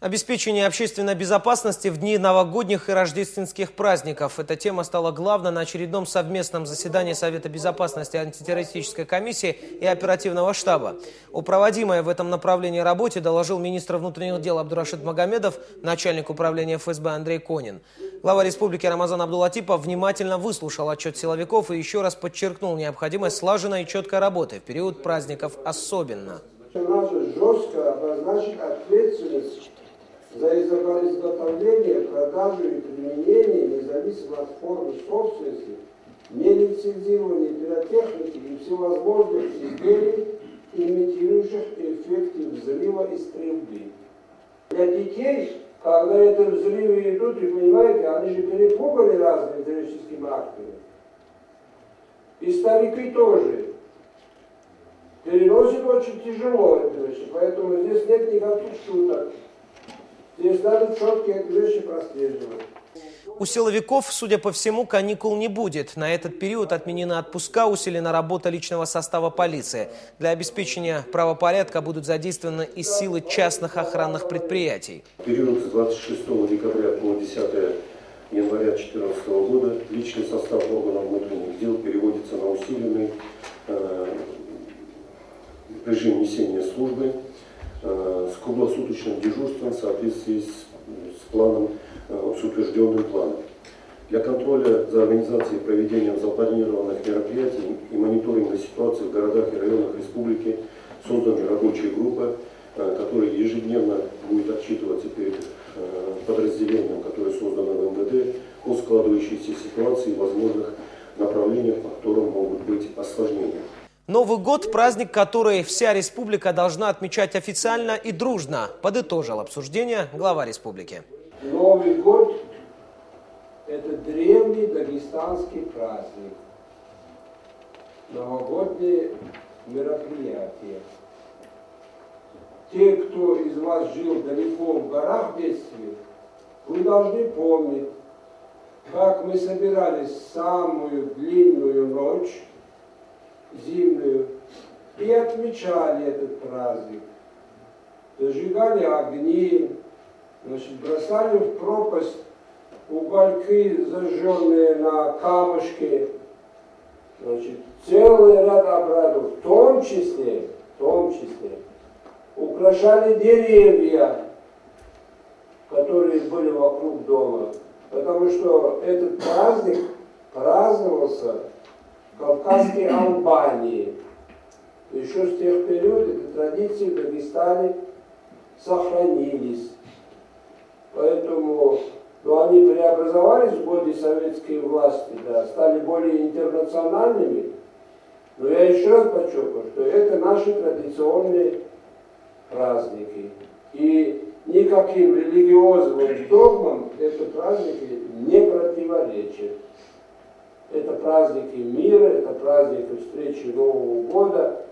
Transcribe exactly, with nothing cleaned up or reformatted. Обеспечение общественной безопасности в дни новогодних и рождественских праздников. Эта тема стала главной на очередном совместном заседании Совета безопасности антитеррористической комиссии и оперативного штаба. О проводимой в этом направлении работе доложил министр внутренних дел Абдурашид Магомедов, начальник управления ФСБ Андрей Конин. Глава республики Рамазан Абдуллатипов внимательно выслушал отчет силовиков и еще раз подчеркнул необходимость слаженной и четкой работы в период праздников особенно. Надо жестко обозначить ответственность за изготовление, продажу и применение, независимо от формы собственности, нелицензированной пиротехники и всевозможных изделий, имитирующих эффекты взрыва и стрельбы. Для детей, когда это взрывы идут, и понимаете, они же перепуганы разными террористическими актами. И старики тоже. Переносит очень тяжело эти вещи, поэтому здесь нет никаких шуток. Здесь надо четкие эти вещи прослеживать. У силовиков, судя по всему, каникул не будет. На этот период отменены отпуска, усилена работа личного состава полиции. Для обеспечения правопорядка будут задействованы и силы частных охранных предприятий. В период с двадцать шестого декабря по десятое января две тысячи четырнадцатого года личный состав органов внутренних дел переводится на усиленный э, режим несения службы э, с круглосуточным дежурством в соответствии с, с планом с утвержденным планом. Для контроля за организацией и проведением запланированных мероприятий и мониторинга ситуации в городах и районах республики созданы рабочие группы, которые ежедневно будут отчитываться перед подразделением, которое создано в МВД, о складывающейся ситуации и возможных направлениях, по которым могут быть осложнения. Новый год – праздник, который вся республика должна отмечать официально и дружно, подытожил обсуждение глава республики. Новый год – это древний дагестанский праздник, новогодние мероприятия. Те, кто из вас жил далеко в горах в детстве, вы должны помнить, как мы собирались самую длинную ночь, зимнюю, и отмечали этот праздник, зажигали огни. Значит, бросали в пропасть угольки, зажженные на камушке. Значит, целый ряд обрядов, в том числе, в том числе, украшали деревья, которые были вокруг дома. Потому что этот праздник праздновался в Кавказской Албании. Еще с тех период эти традиции в Дагестане сохранились. Поэтому ну, они преобразовались в годы советской власти, да, стали более интернациональными. Но я еще раз подчеркну, что это наши традиционные праздники. И никаким религиозным догмам эти праздники не противоречат. Это праздники мира, это праздники встречи Нового года.